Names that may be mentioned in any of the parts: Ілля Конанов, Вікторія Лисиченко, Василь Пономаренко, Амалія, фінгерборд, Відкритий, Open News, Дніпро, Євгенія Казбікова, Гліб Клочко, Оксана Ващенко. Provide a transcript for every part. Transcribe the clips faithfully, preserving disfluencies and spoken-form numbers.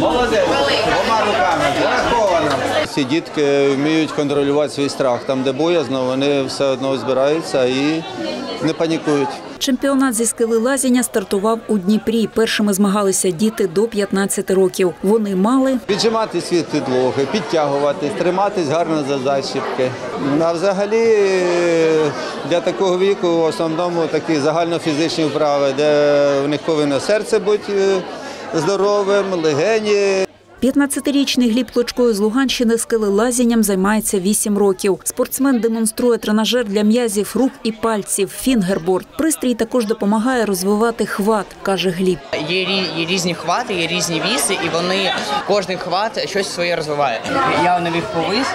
Молодець, двома руками, зараховано. Ці дітки вміють контролювати свій страх. Там, де боязно, вони все одно збираються і не панікують. Чемпіонат зі скелелазіння стартував у Дніпрі. Першими змагалися діти до п'ятнадцяти років. Вони мали віджиматись від підлоги, підтягуватись, триматись гарно за защіпки. А взагалі для такого віку в основному такі загальнофізичні вправи, де в них повинно серце бути здоровим, легені. п'ятнадцятирічний Гліб Клочко з Луганщини скелелазінням займається вісім років. Спортсмен демонструє тренажер для м'язів рук і пальців – фінгерборд. Пристрій також допомагає розвивати хват, каже Гліб. Є різні хвати, є різні віси, і вони, кожен хват щось своє розвиває. Я навіть повис,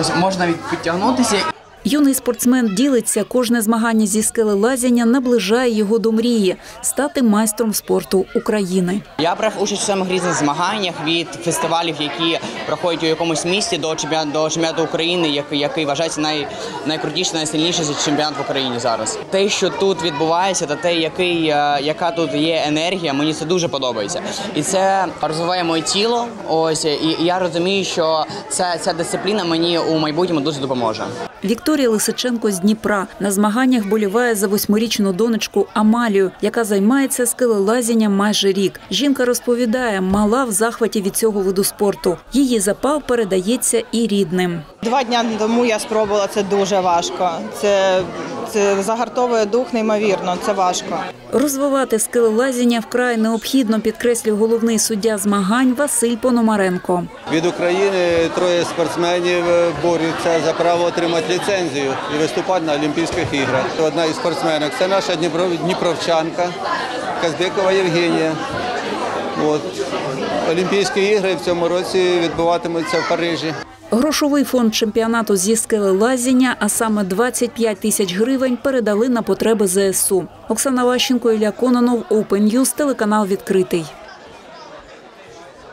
ось можна навіть підтягнутися. Юний спортсмен ділиться, кожне змагання зі скелелазіння наближає його до мрії – стати майстром спорту України. Я брав участь у самих різних змаганнях, від фестивалів, які проходять у якомусь місті, до чемпіонату України, який вважається найкрутіший, найсильніший чемпіонат в Україні зараз. Те, що тут відбувається, та те, яка тут є енергія, мені це дуже подобається. І це розвиває моє тіло, і я розумію, що ця дисципліна мені у майбутньому дуже допоможе. Вікторія Лисиченко з Дніпра. На змаганнях боліває за восьмирічну донечку Амалію, яка займається скелелазінням майже рік. Жінка розповідає, мала в захваті від цього виду спорту. Її запал передається і рідним. Два дні тому я спробувала, це дуже важко. Це, це загартовує дух неймовірно, це важко. Розвивати скелелазіння вкрай необхідно, підкреслює головний суддя змагань Василь Пономаренко. Від України троє спортсменів борються за право отримати ліцензію і виступати на Олімпійських іграх. Одна із спортсменок – це наша дніпровчанка Казбікова Євгенія. От. Олімпійські ігри в цьому році відбуватимуться в Парижі. Грошовий фонд чемпіонату зі скелелазіння, а саме двадцять п'ять тисяч гривень, передали на потреби зе-ес-у. Оксана Ващенко, Ілля Конанов, Open News, телеканал «Відкритий».